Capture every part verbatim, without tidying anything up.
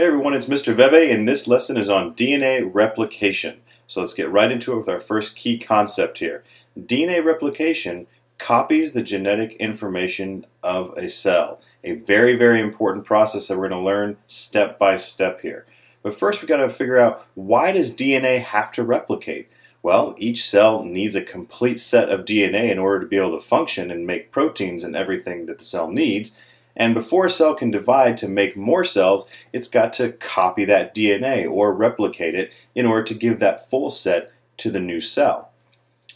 Hey everyone, it's Mister Veve, and this lesson is on D N A replication. So let's get right into it with our first key concept here. D N A replication copies the genetic information of a cell. A very, very important process that we're going to learn step by step here. But first we've got to figure out, why does D N A have to replicate? Well, each cell needs a complete set of D N A in order to be able to function and make proteins and everything that the cell needs. And before a cell can divide to make more cells, it's got to copy that D N A or replicate it in order to give that full set to the new cell.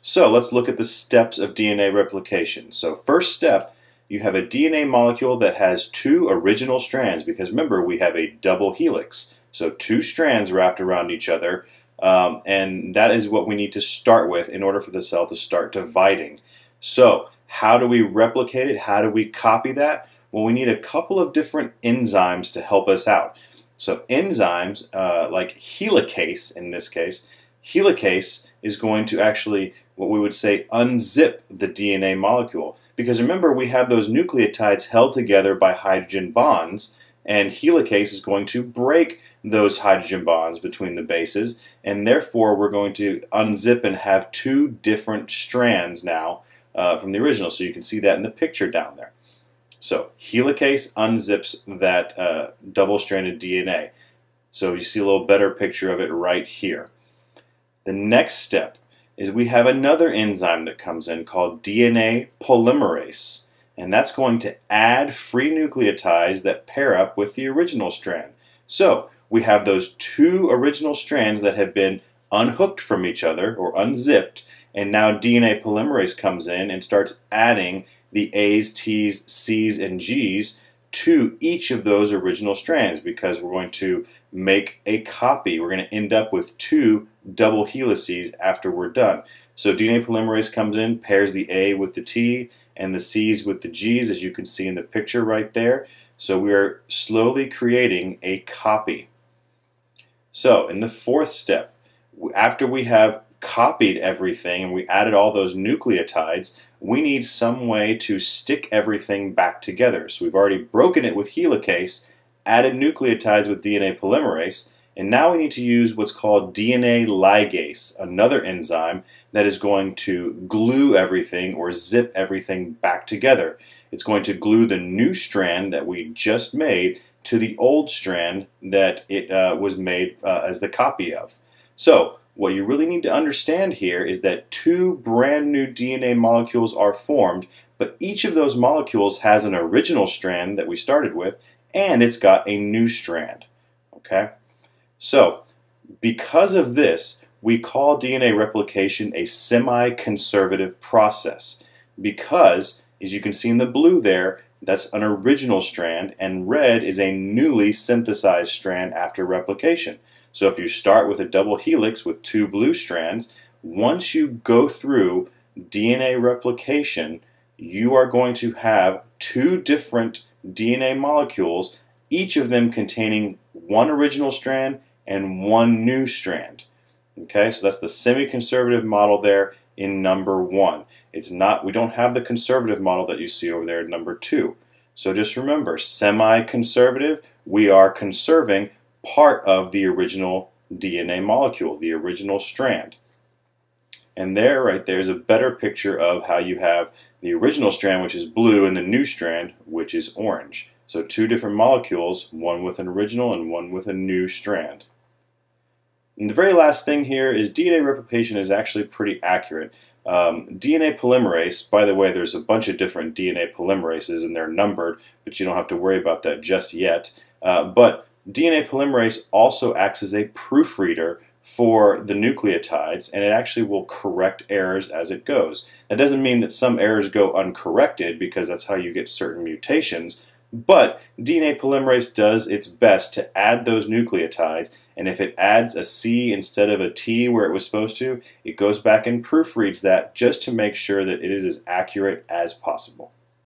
So let's look at the steps of D N A replication. So first step, you have a D N A molecule that has two original strands, because remember, we have a double helix. So two strands wrapped around each other, um, and that is what we need to start with in order for the cell to start dividing. So how do we replicate it? How do we copy that? Well, we need a couple of different enzymes to help us out. So enzymes, uh, like helicase in this case, helicase is going to actually, what we would say, unzip the D N A molecule. Because remember, we have those nucleotides held together by hydrogen bonds, and helicase is going to break those hydrogen bonds between the bases, and therefore we're going to unzip and have two different strands now uh, from the original. So you can see that in the picture down there. So helicase unzips that uh, double-stranded D N A. So you see a little better picture of it right here. The next step is we have another enzyme that comes in called D N A polymerase. And that's going to add free nucleotides that pair up with the original strand. So we have those two original strands that have been unhooked from each other or unzipped, and now D N A polymerase comes in and starts adding the A's, T's, C's, and G's to each of those original strands, because we're going to make a copy. We're going to end up with two double helices after we're done. So D N A polymerase comes in, pairs the A with the T and the C's with the G's, as you can see in the picture right there. So we are slowly creating a copy. So in the fourth step, after we have copied everything and we added all those nucleotides, we need some way to stick everything back together. So we've already broken it with helicase, added nucleotides with D N A polymerase, and now we need to use what's called D N A ligase, another enzyme that is going to glue everything or zip everything back together. It's going to glue the new strand that we just made to the old strand that it uh, was made uh, as the copy of. So what you really need to understand here is that two brand new D N A molecules are formed, but each of those molecules has an original strand that we started with, and it's got a new strand. Okay? So, because of this, we call D N A replication a semi-conservative process, because, as you can see in the blue there, that's an original strand, and red is a newly synthesized strand after replication. So if you start with a double helix with two blue strands, once you go through D N A replication, you are going to have two different D N A molecules, each of them containing one original strand and one new strand. Okay, so that's the semi-conservative model there in number one. It's not, we don't have the conservative model that you see over there in number two. So just remember, semi-conservative, we are conserving part of the original D N A molecule, the original strand. And there, right there, is a better picture of how you have the original strand, which is blue, and the new strand, which is orange. So two different molecules, one with an original and one with a new strand. And the very last thing here is D N A replication is actually pretty accurate. Um, D N A polymerase, by the way, there's a bunch of different D N A polymerases and they're numbered, but you don't have to worry about that just yet. Uh, but D N A polymerase also acts as a proofreader for the nucleotides, and it actually will correct errors as it goes. That doesn't mean that some errors go uncorrected, because that's how you get certain mutations, but D N A polymerase does its best to add those nucleotides, and if it adds a C instead of a T where it was supposed to, it goes back and proofreads that just to make sure that it is as accurate as possible.